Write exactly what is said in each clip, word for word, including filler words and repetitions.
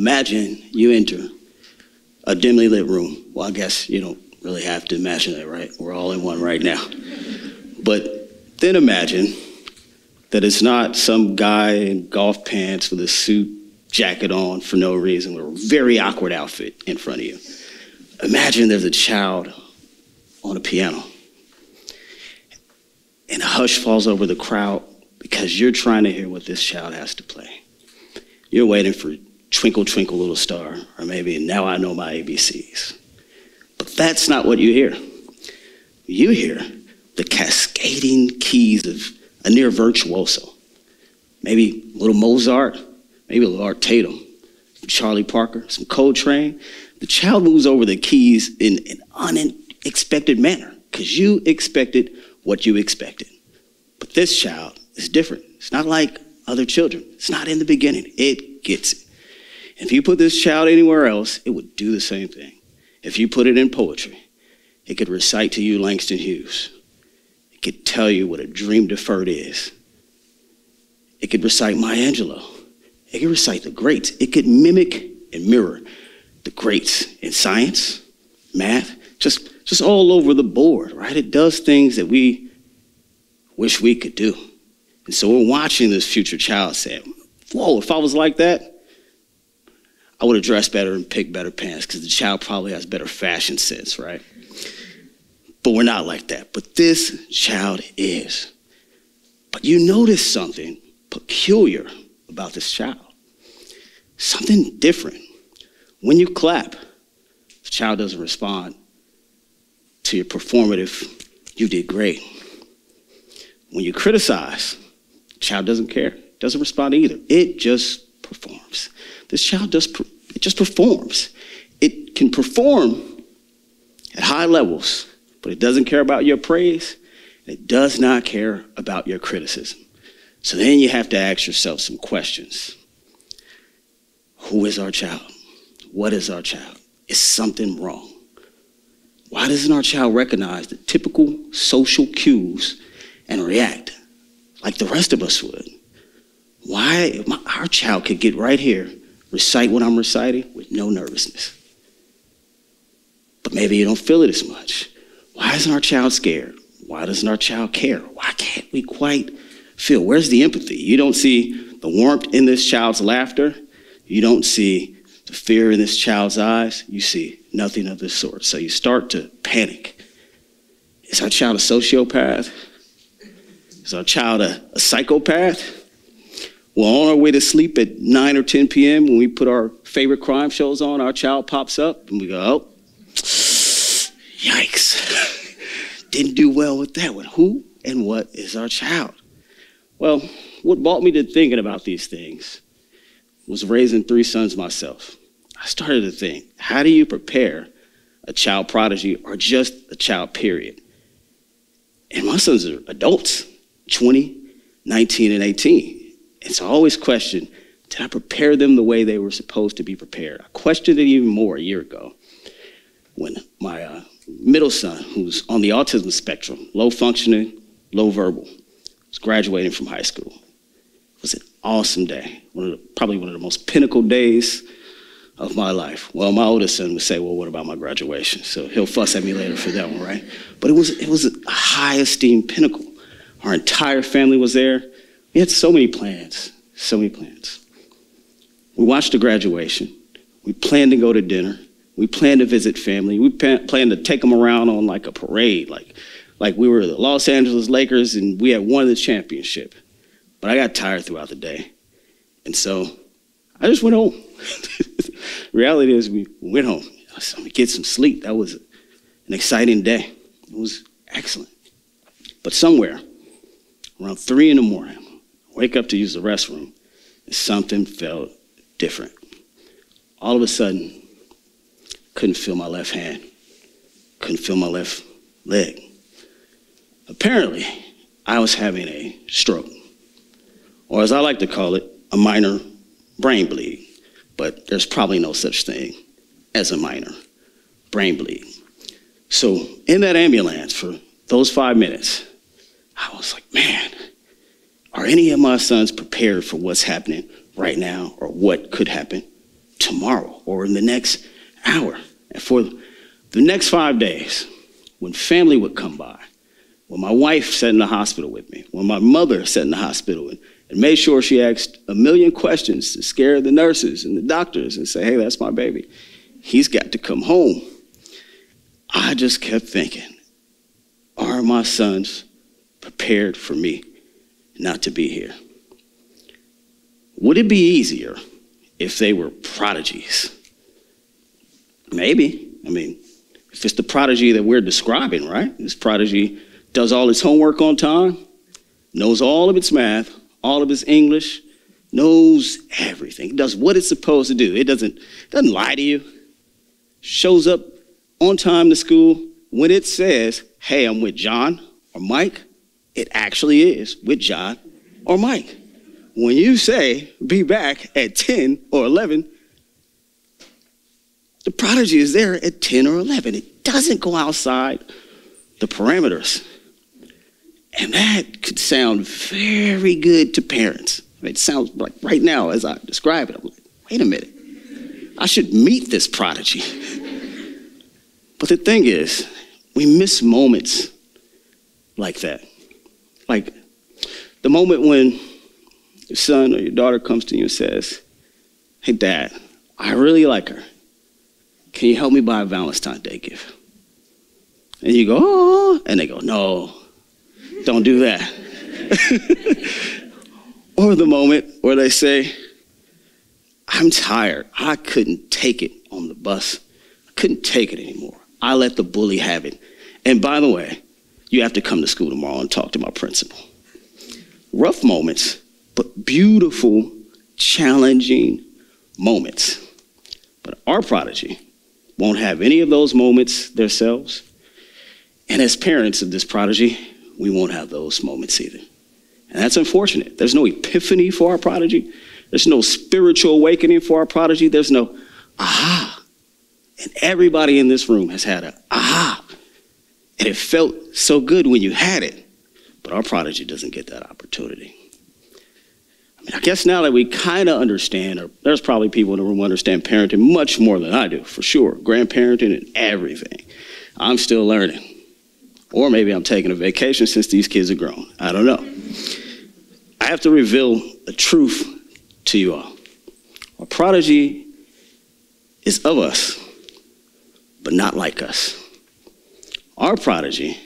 imagine you enter a dimly lit room. Well, I guess you don't really have to imagine that, right? We're all in one right now. But then imagine that it's not some guy in golf pants with a suit jacket on for no reason with a very awkward outfit in front of you. Imagine there's a child on a piano and a hush falls over the crowd because you're trying to hear what this child has to play. You're waiting for Twinkle, Twinkle, Little Star, or maybe Now I Know My A B Cs. But that's not what you hear. You hear the cascading keys of a near virtuoso. Maybe a little Mozart, maybe a little Art Tatum, Charlie Parker, some Coltrane. The child moves over the keys in an unexpected manner because you expected what you expected. But this child is different. It's not like other children. It's not in the beginning. It gets it. If you put this child anywhere else, it would do the same thing. If you put it in poetry, it could recite to you Langston Hughes. It could tell you what a dream deferred is. It could recite Maya Angelou. It could recite the greats. It could mimic and mirror the greats in science, math, just, just all over the board, right? It does things that we wish we could do. And so we're watching this future child say, whoa, if I was like that, I would have dressed better and picked better pants because the child probably has better fashion sense, right? But we're not like that. But this child is. But you notice something peculiar about this child. Something different. When you clap, the child doesn't respond to your performative, you did great. When you criticize, the child doesn't care, doesn't respond either. It just performs. This child just, it just performs. It can perform at high levels, but it doesn't care about your praise. It does not care about your criticism. So then you have to ask yourself some questions. Who is our child? What is our child? Is something wrong? Why doesn't our child recognize the typical social cues and react like the rest of us would? Why my, our child could get right here, recite what I'm reciting with no nervousness. But maybe you don't feel it as much. Why isn't our child scared? Why doesn't our child care? Why can't we quite feel? Where's the empathy? You don't see the warmth in this child's laughter. You don't see the fear in this child's eyes. You see nothing of this sort. So you start to panic. Is our child a sociopath? Is our child a, a psychopath? Well, on our way to sleep at nine or ten p m when we put our favorite crime shows on, our child pops up and we go, oh, yikes. Didn't do well with that one. Who and what is our child? Well, what brought me to thinking about these things was raising three sons myself. I started to think, how do you prepare a child prodigy or just a child, period? And my sons are adults, twenty, nineteen, and eighteen. And so I always question, did I prepare them the way they were supposed to be prepared? I questioned it even more a year ago when my uh, middle son, who's on the autism spectrum, low functioning, low verbal, was graduating from high school. It was an awesome day, one of the, probably one of the most pinnacle days of my life. Well, my oldest son would say, well, what about my graduation? So he'll fuss at me later for that one, right? But it was, it was a high esteemed pinnacle. Our entire family was there. We had so many plans, so many plans. We watched the graduation. We planned to go to dinner. We planned to visit family. We planned to take them around on like a parade, like, like we were the Los Angeles Lakers and we had won the championship. But I got tired throughout the day. And so I just went home. The reality is we went home. I said, let me get some sleep. That was an exciting day. It was excellent. But somewhere around three in the morning, wake up to use the restroom, and something felt different. All of a sudden, couldn't feel my left hand, couldn't feel my left leg. Apparently, I was having a stroke, or as I like to call it, a minor brain bleed, but there's probably no such thing as a minor brain bleed. So in that ambulance for those five minutes, I was like, man, are any of my sons prepared for what's happening right now or what could happen tomorrow or in the next hour. And for the next five days, when family would come by, when my wife sat in the hospital with me, when my mother sat in the hospital and, and made sure she asked a million questions to scare the nurses and the doctors and say, hey, that's my baby. He's got to come home. I just kept thinking, are my sons prepared for me not to be here? Would it be easier if they were prodigies? Maybe. I mean, if it's the prodigy that we're describing, right? This prodigy does all its homework on time, knows all of its math, all of its English, knows everything. It does what it's supposed to do. It doesn't, doesn't lie to you. Shows up on time to school. When it says, hey, I'm with John or Mike, it actually is with John or Mike. When you say, be back at ten or eleven, the prodigy is there at ten or eleven. It doesn't go outside the parameters. And that could sound very good to parents. It sounds like right now, as I describe it, I'm like, wait a minute, I should meet this prodigy. But the thing is, we miss moments like that. Like the moment when your son or your daughter comes to you and says, hey, Dad, I really like her. Can you help me buy a Valentine's Day gift? And you go, oh, and they go, no, don't do that. Or the moment where they say, I'm tired. I couldn't take it on the bus. I couldn't take it anymore. I let the bully have it. And by the way, you have to come to school tomorrow and talk to my principal. Rough moments, but beautiful, challenging moments. But our prodigy won't have any of those moments themselves. And as parents of this prodigy, we won't have those moments either. And that's unfortunate. There's no epiphany for our prodigy. There's no spiritual awakening for our prodigy. There's no, aha. And everybody in this room has had a, aha. And it felt so good when you had it. But our prodigy doesn't get that opportunity. I mean, I guess now that we kind of understand, or there's probably people in the room who understand parenting much more than I do, for sure. Grandparenting and everything. I'm still learning. Or maybe I'm taking a vacation since these kids are grown. I don't know. I have to reveal a truth to you all. Our prodigy is of us, but not like us. Our prodigy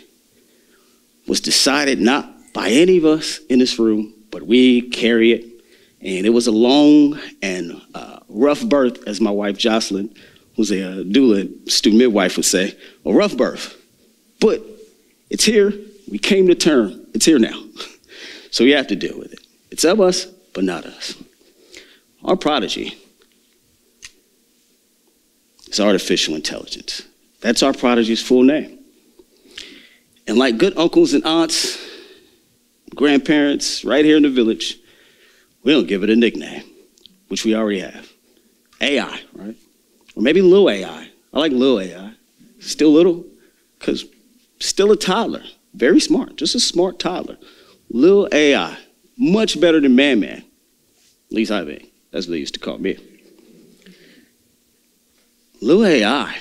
was decided not by any of us in this room, but we carry it. And it was a long and uh, rough birth, as my wife Jocelyn, who's a doula, student midwife, would say, a rough birth. But it's here. We came to term. It's here now. So we have to deal with it. It's of us, but not us. Our prodigy is artificial intelligence. That's our prodigy's full name. And like good uncles and aunts, grandparents right here in the village, we don't give it a nickname, which we already have. A I, right? Or maybe Lil A I. I like Lil A I. Still little, because still a toddler. Very smart, just a smart toddler. Lil A I, much better than Man Man. At least I think. That's what they used to call me. Lil A I,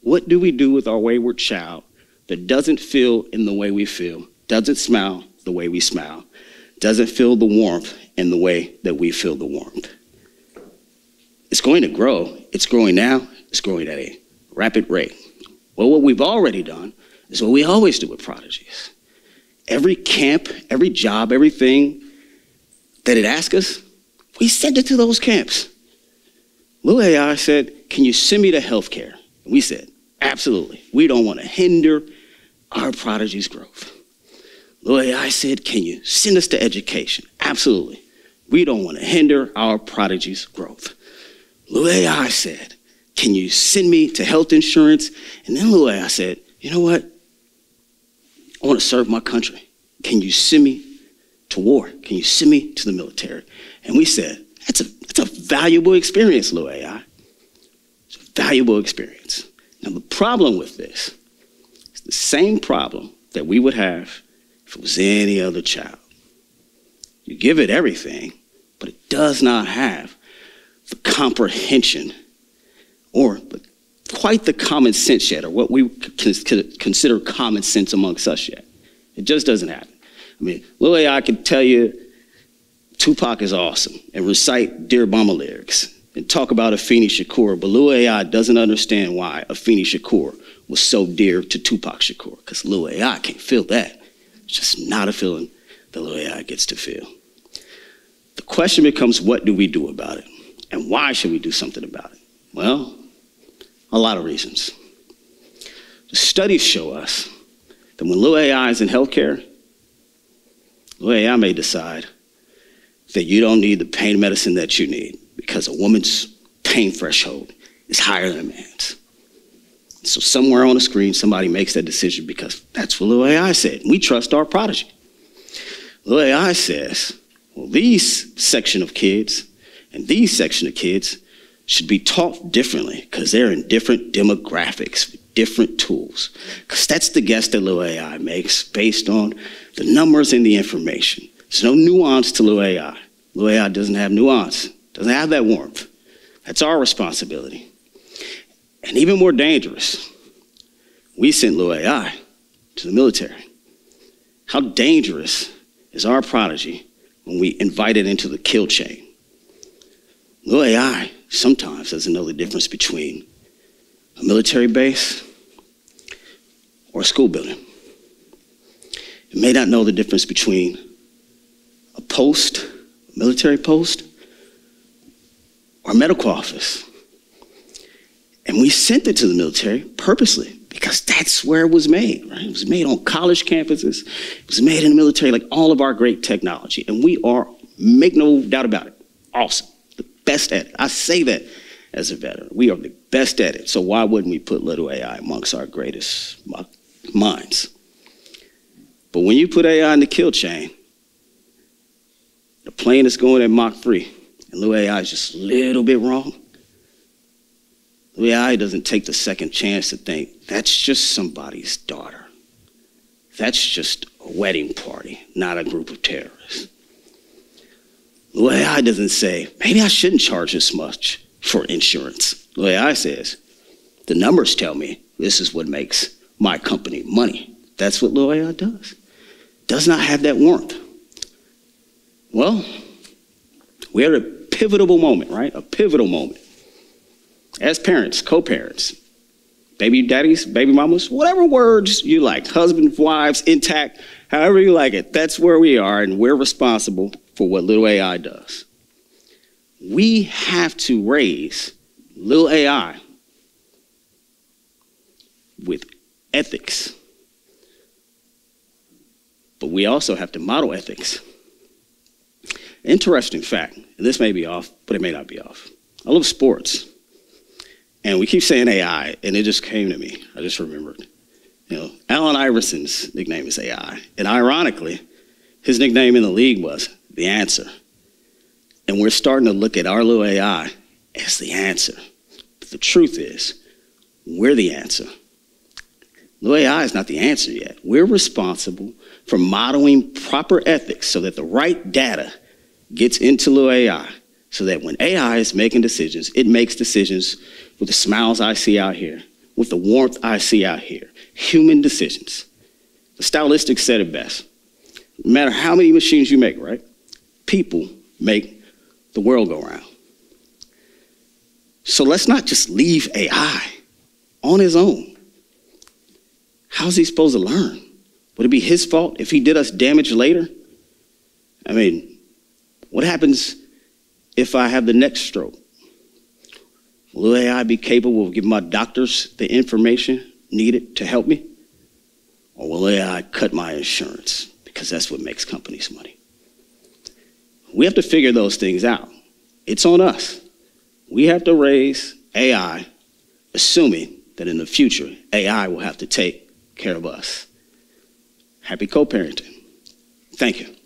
what do we do with our wayward child that doesn't feel in the way we feel, doesn't smile the way we smile, doesn't feel the warmth in the way that we feel the warmth? It's going to grow. It's growing now. It's growing at a rapid rate. Well, what we've already done is what we always do with prodigies. Every camp, every job, everything that it asks us, we send it to those camps. Lil A I said, can you send me to healthcare? And we said, absolutely. We don't want to hinder our prodigy's growth. Lil A I said, can you send us to education? Absolutely. We don't want to hinder our prodigy's growth. Lil A I said, can you send me to health insurance? And then Lil A I said, you know what? I want to serve my country. Can you send me to war? Can you send me to the military? And we said, that's a, that's a valuable experience, Lil A I. It's a valuable experience. Now, the problem with this is the same problem that we would have if it was any other child. You give it everything, but it does not have the comprehension or quite the common sense yet, or what we consider common sense amongst us yet. It just doesn't happen. I mean, Lil A I can tell you Tupac is awesome and recite Dear Mama lyrics and talk about Afeni Shakur, but Lil A I doesn't understand why Afeni Shakur was so dear to Tupac Shakur, because Lil A I can't feel that. It's just not a feeling that Lil A I gets to feel. The question becomes, what do we do about it? And why should we do something about it? Well, a lot of reasons. The studies show us that when Lil A I is in healthcare, Lil A I may decide that you don't need the pain medicine that you need because a woman's pain threshold is higher than a man's. So somewhere on the screen, somebody makes that decision because that's what Lil A I said. We trust our prodigy. Lil A I says, well, these section of kids and these section of kids should be taught differently because they're in different demographics, different tools. Because that's the guess that Lil A I makes based on the numbers and the information. There's no nuance to Lil A I. Lil A I doesn't have nuance, doesn't have that warmth. That's our responsibility. And even more dangerous, we sent Lil A I to the military. How dangerous is our prodigy when we invite it into the kill chain? Lil A I sometimes doesn't know the difference between a military base or a school building. It may not know the difference between a post, a military post, or a medical office. And we sent it to the military purposely because that's where it was made, right? It was made on college campuses. It was made in the military, like all of our great technology. And we are, make no doubt about it, awesome, the best at it. I say that as a veteran. We are the best at it. So why wouldn't we put Little A I amongst our greatest minds? But when you put A I in the kill chain, the plane is going at Mach three, and Little A I is just a little bit wrong. Lil A I doesn't take the second chance to think, that's just somebody's daughter. That's just a wedding party, not a group of terrorists. Lil A I doesn't say, maybe I shouldn't charge this much for insurance. Lil A I says, the numbers tell me this is what makes my company money. That's what Lil A I does. Does not have that warmth. Well, we're at a pivotal moment, right? A pivotal moment. As parents, co-parents, baby daddies, baby mamas, whatever words you like, husbands, wives, intact, however you like it, that's where we are, and we're responsible for what Lil A I does. We have to raise Lil A I with ethics, but we also have to model ethics. Interesting fact, and this may be off, but it may not be off. I love sports. And we keep saying A I, and it just came to me. I just remembered. You know, Allen Iverson's nickname is A I. And ironically, his nickname in the league was The Answer. And we're starting to look at our little A I as the answer. But the truth is, we're the answer. Little A I is not the answer yet. We're responsible for modeling proper ethics so that the right data gets into little A I. So that when A I is making decisions, it makes decisions with the smiles I see out here, with the warmth I see out here. Human decisions. The stylistics said it best. No matter how many machines you make, right? People make the world go round. So let's not just leave A I on his own. How's he supposed to learn? Would it be his fault if he did us damage later? I mean, what happens if I have the next stroke? Will A I be capable of giving my doctors the information needed to help me? Or will A I cut my insurance? Because that's what makes companies money. We have to figure those things out. It's on us. We have to raise A I, assuming that in the future, A I will have to take care of us. Happy co-parenting. Thank you.